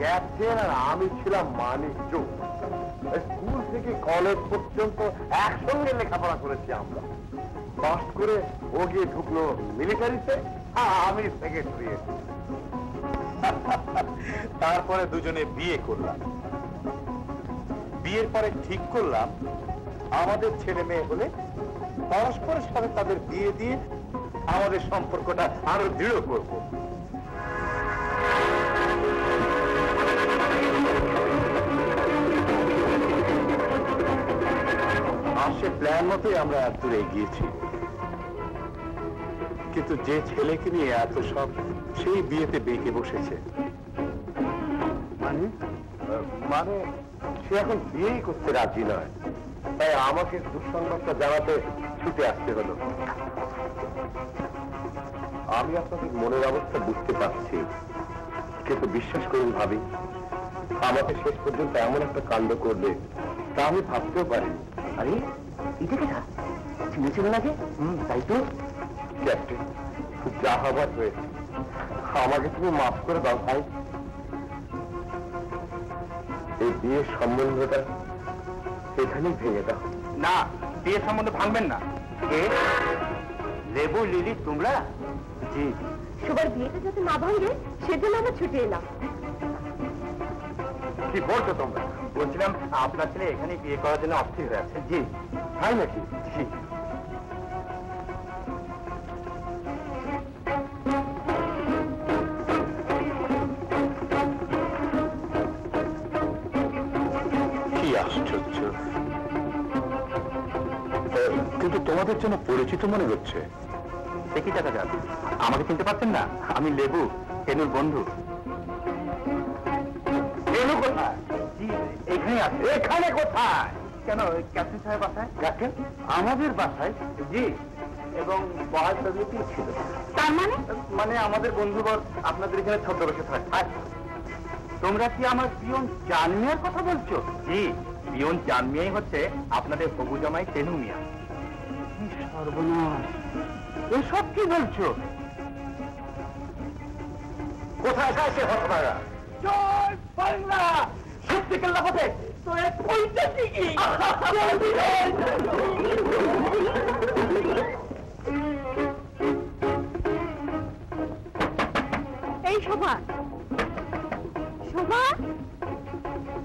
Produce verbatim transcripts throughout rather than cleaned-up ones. Captain আর আমি ছিলাম Manikchak. School থেকে কলেজ পর্যন্ত একসঙ্গে লেখাপড়া করেছি আমরা। পাস করে ও গিয়ে ঢুকলো মিলিটারিতে, আমি সেক্রেটারি। তারপরে দুজনে বিয়ে করলাম। বিয়ের পরে ঠিক করলাম আমাদের ছেলে মেয়ে হলে পরস্পরের সাথে তাদের বিয়ে দিয়ে আমাদের সম্পর্কটা আরো দৃঢ় করব। সে প্ল্যান মতোই আমরা এত দূরে গিয়েছি, কিন্তু যে ছেলেকে নিয়ে এত সব সেই বিয়েতে বেঁকে বসেছে। মানে মানে সে এখন বিয়েই করতে রাজি নয়, তাই আমাকে দুঃসংবাদটা জানাতে ছুটে আসতে হলো। আমি আপনাদের মনের অবস্থা বুঝতে পারছি, কিন্তু বিশ্বাস করুন ভাবি, আমাকে শেষ পর্যন্ত এমন একটা কাণ্ড করবে তা আমি ভাবতেও পারি। আরে এটা কেটা চিনেছিল নাকি? হম তাই তো। ক্যাপ্টেন, যা হবার হয়েছে, আমাকে তুমি মাফ করে দাও ভাই। এই বিয়ের সম্বন্ধটা এখানেই ভেঙে দাও। না, বিয়ের সম্বন্ধ ভাঙবেন না। লেবু লিলি তোমরা? জি, সবার বিয়েটা যাতে না ভাঙে সেজন্য আমরা ছুটে এলাম। কি বলছো তোমরা? বলছিলাম আপনার ছেলে এখানে বিয়ে করার জন্য অস্থির হয়ে আছে। জি, তাই নাকি? জি। কি আশ্চর্য, কিন্তু তোমাদের জন্য পরিচিত মনে হচ্ছে। সে কি টাকা যাবে? আমাকে চিনতে পারছেন না? আমি লেবু, এনুর বন্ধু। এনু কোথায়? এখানে আছে। এখানে কোথায়? কেন, ক্যাপ্টেন সাহেব বাসায়। ক্যাপ্টেন আমাদের বাসায়? জি, এবং বহাল তবিয়তই ছিল। তার মানে? মানে আমাদের বন্ধুবর আপনাদের এখানে ছদ্মবেশে থাকে। তোমরা কি আমার পিয়ন চান মিয়ার কথা বলছো? জি, পিয়ন চান মিয়াই হচ্ছে আপনাদের হবু জামাই তেনু মিয়া। কি সর্বনাশ, এসব কি বলছো? কোথায় যায় সে হতভাগা? জয় বাংলা! সত্যি কেল্লা পথে তোরা পয়সা দিকি। এই শোভা, শোভা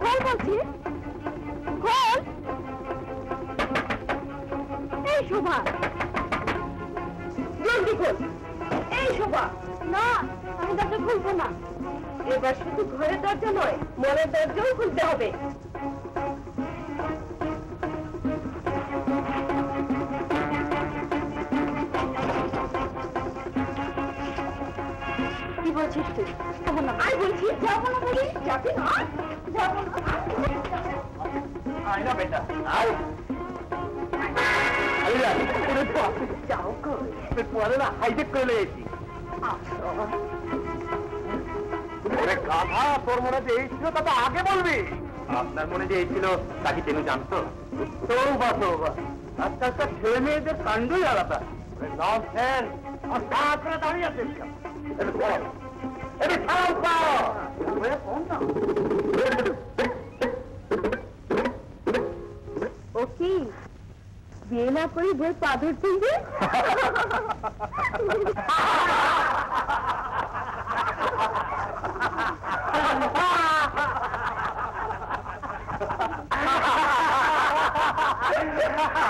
কল বলছি, কল। এই শোভা জলদি কল। এই শোভা, না আমি দরজা খুলবো না। এবার শুধু ঘরের দরজা নয়, মনের দরজাও খুলতে হবে। কি বলছিস তুই? আমি বলছি যাবো না বলি, যাবি না, যাবো না। আয় না বেটা, আয়। যাও পরে না, হাইজেক করে নিয়েছি। তোর মনে যে এই ছিল তা তো আগে বলবি। আপনার মনে যে এই ছিল তা কি তেমনি জানতো? তৌবা তৌবা, আচ্ছা আচ্ছা, ছেলে মেয়েদের কাণ্ডই আলাদা। দাঁড়িয়ে আছে ও কি বিয়ে না করে বই পা ধরছেন যে? Ha ha ha!